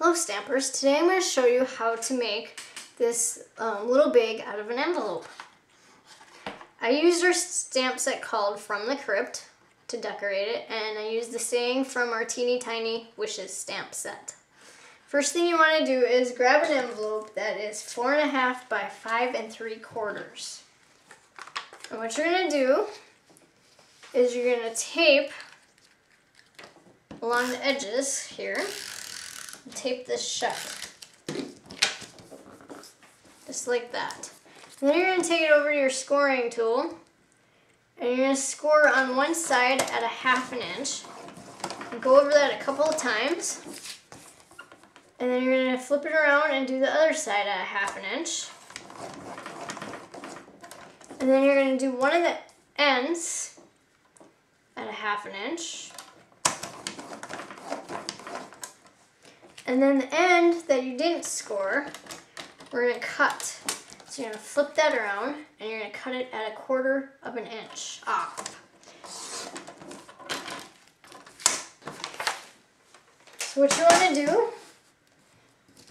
Love stampers. Today I'm going to show you how to make this little big out of an envelope. I used our stamp set called From the Crypt to decorate it, and I used the saying from our Teeny Tiny Wishes stamp set. First thing you want to do is grab an envelope that is 4.5 by 5.75. And what you're going to do is you're going to tape along the edges here. Tape this shut, just like that. And then you're going to take it over to your scoring tool, and you're going to score on one side at 1/2 inch. And go over that a couple of times, and then you're going to flip it around and do the other side at 1/2 inch. And then you're going to do one of the ends at 1/2 inch. And then the end that you didn't score, we're going to cut. So you're going to flip that around, and you're going to cut it at 1/4 inch off. So what you want to do,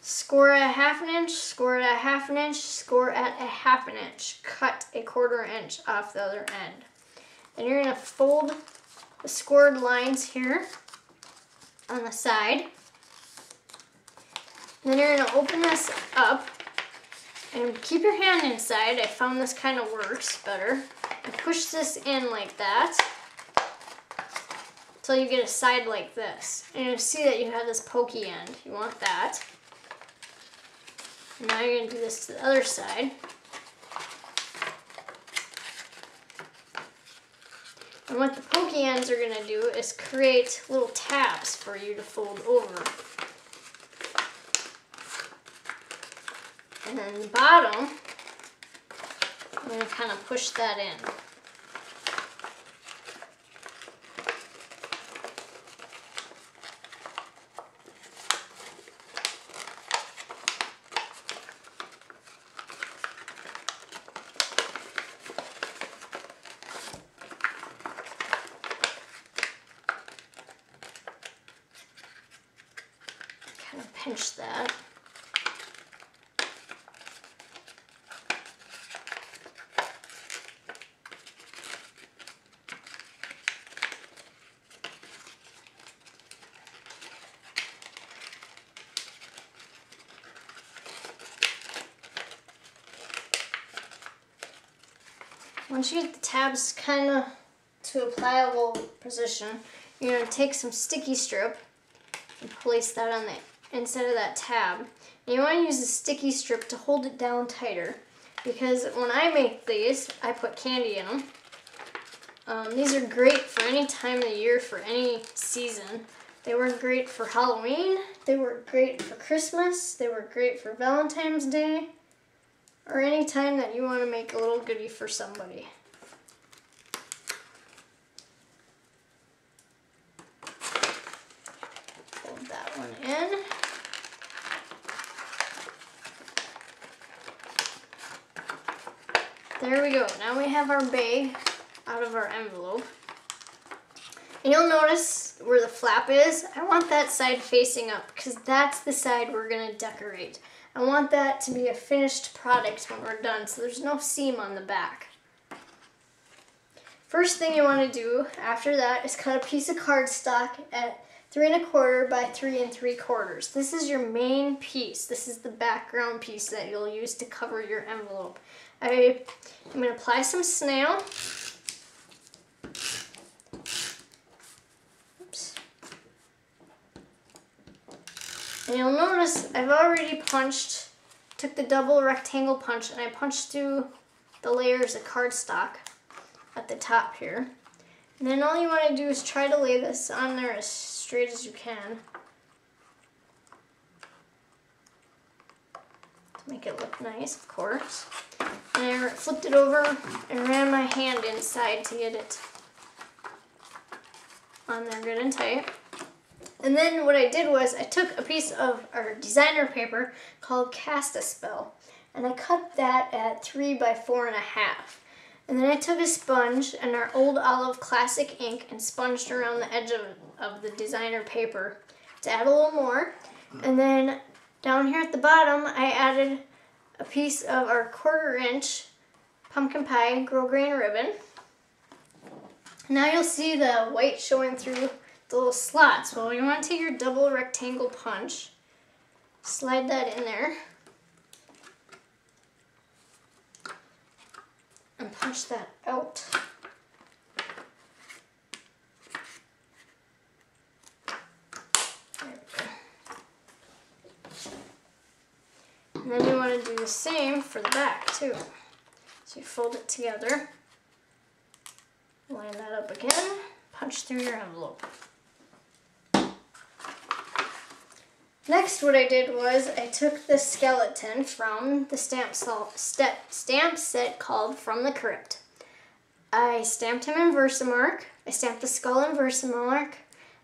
score at 1/2 inch, score at 1/2 inch, score at 1/2 inch. Cut 1/4 inch off the other end. And you're going to fold the scored lines here on the side. Then you're going to open this up and keep your hand inside. I found this kind of works better. And push this in like that until you get a side like this. And you'll see that you have this pokey end. You want that. And now you're going to do this to the other side. And what the pokey ends are going to do is create little tabs for you to fold over. And then the bottom, I'm going to kind of push that in. Kind of pinch that. Once you get the tabs kind of to a pliable position, you're going to take some sticky strip and place that on the inside of that tab. And you want to use the sticky strip to hold it down tighter, because when I make these, I put candy in them. These are great for any time of the year, for any season. They were great for Halloween, they were great for Christmas, they were great for Valentine's Day, or any time that you want to make a little goodie for somebody. Fold that one in. There we go. Now we have our bag out of our envelope. And you'll notice where the flap is, I want that side facing up, because that's the side we're going to decorate. I want that to be a finished product when we're done, so there's no seam on the back. First thing you want to do after that is cut a piece of cardstock at 3 1/4 by 3 3/4. This is your main piece. This is the background piece that you'll use to cover your envelope. I'm going to apply some snail. And you'll notice I've already punched, took the double rectangle punch, and I punched through the layers of cardstock at the top here. And then all you want to do is try to lay this on there as straight as you can to make it look nice, of course. And I flipped it over and ran my hand inside to get it on there good and tight. And then what I did was I took a piece of our designer paper called Cast a Spell, and I cut that at 3 by 4.5. And then I took a sponge and our Old Olive Classic ink and sponged around the edge of the designer paper to add a little more. And then down here at the bottom, I added a piece of our 1/4 inch pumpkin pie Grill Grain ribbon. Now you'll see the white showing through the little slots. Well, you want to take your double rectangle punch, slide that in there, and punch that out. And then you want to do the same for the back too. So you fold it together, line that up again, punch through your envelope. Next, what I did was I took the skeleton from the stamp set called From the Crypt. I stamped him in Versamark. I stamped the skull in Versamark.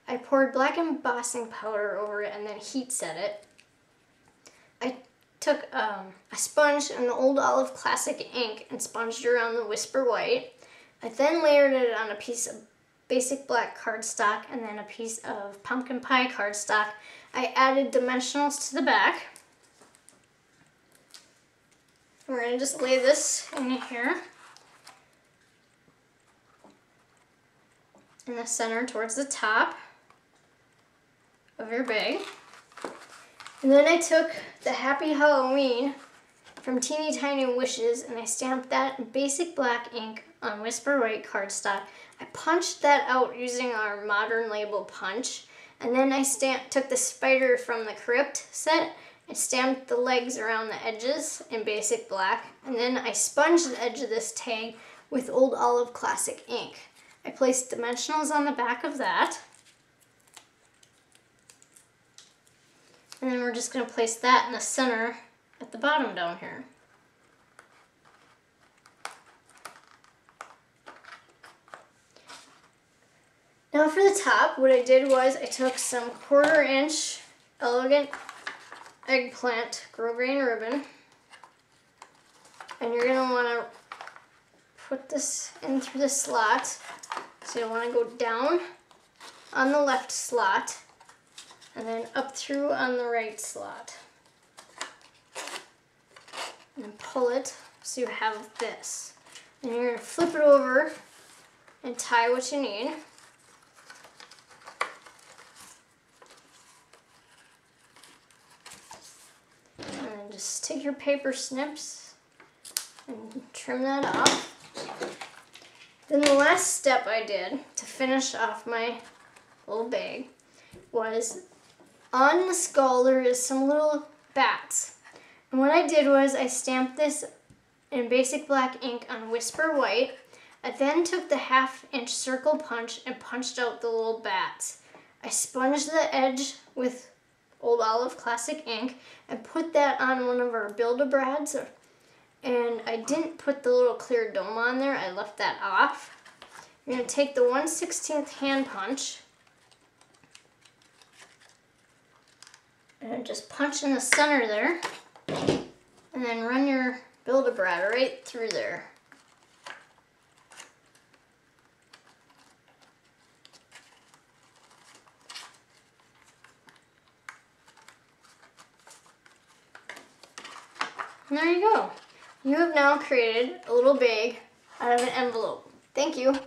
I poured black embossing powder over it and then heat set it. I took a sponge and the Old Olive Classic ink and sponged around the Whisper White. I then layered it on a piece of Basic Black cardstock and then a piece of pumpkin pie cardstock. I added dimensionals to the back. We're going to just lay this in here in the center towards the top of your bag. And then I took the Happy Halloween from Teeny Tiny Wishes and I stamped that in Basic Black ink on Whisper White cardstock. I punched that out using our Modern Label punch, and then I took the spider from the Crypt set and stamped the legs around the edges in Basic Black, and then I sponged the edge of this tag with Old Olive Classic ink. I placed dimensionals on the back of that, and then we're just going to place that in the center at the bottom down here. Now for the top, what I did was I took some 1/4 inch elegant eggplant Grill Grain ribbon, and you're going to want to put this in through the slot. So you want to go down on the left slot and then up through on the right slot. And then pull it so you have this. And you're going to flip it over and tie what you need. Just take your paper snips and trim that off. Then the last step I did to finish off my little bag was on the skull there is some little bats. And what I did was I stamped this in Basic Black ink on Whisper White. I then took the 1/2 inch circle punch and punched out the little bats. I sponged the edge with Old Olive Classic ink and put that on one of our Build-A-Brads, and I didn't put the little clear dome on there, I left that off. You're going to take the 1/16 hand punch and just punch in the center there and then run your Build-A-Brad right through there. And there you go. You have now created a little bag out of an envelope. Thank you.